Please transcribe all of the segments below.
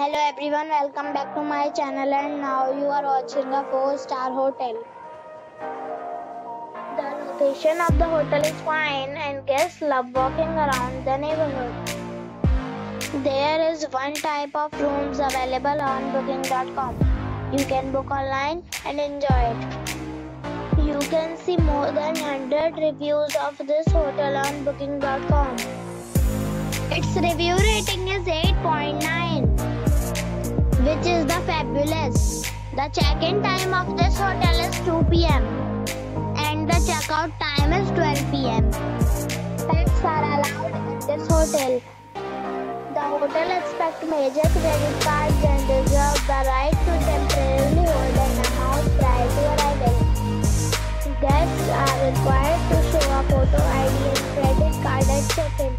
Hello everyone, welcome back to my channel and now you are watching a 4-star hotel. The location of the hotel is fine and guests love walking around the neighborhood. There is one type of rooms available on booking.com. You can book online and enjoy it. You can see more than 100 reviews of this hotel on booking.com. Its review rating is 8.9. which is the fabulous. The check-in time of this hotel is 2 p.m. and the check-out time is 12 p.m. Pets are allowed at this hotel. The hotel accepts major credit cards and reserves the right to temporarily hold an amount prior to arrival. Guests are required to show a photo ID and credit card at check-in.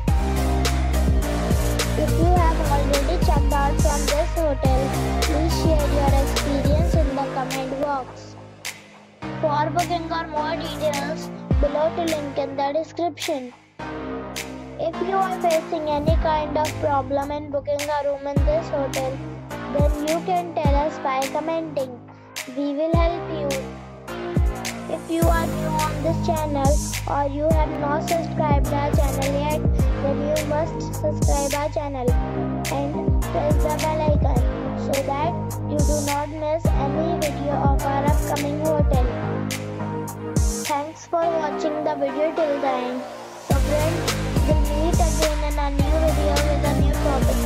If you have already checked out from this hotel, please share your experience in the comment box. For booking or more details, below the link in the description. If you are facing any kind of problem in booking a room in this hotel, then you can tell us by commenting. We will help you. If you are new on this channel or you have not subscribed our channel yet, then you must subscribe our channel and press the bell icon so that you do not miss any video of our upcoming hotel. Thanks for watching the video till the end. So friends, we'll meet again in a new video with a new topic.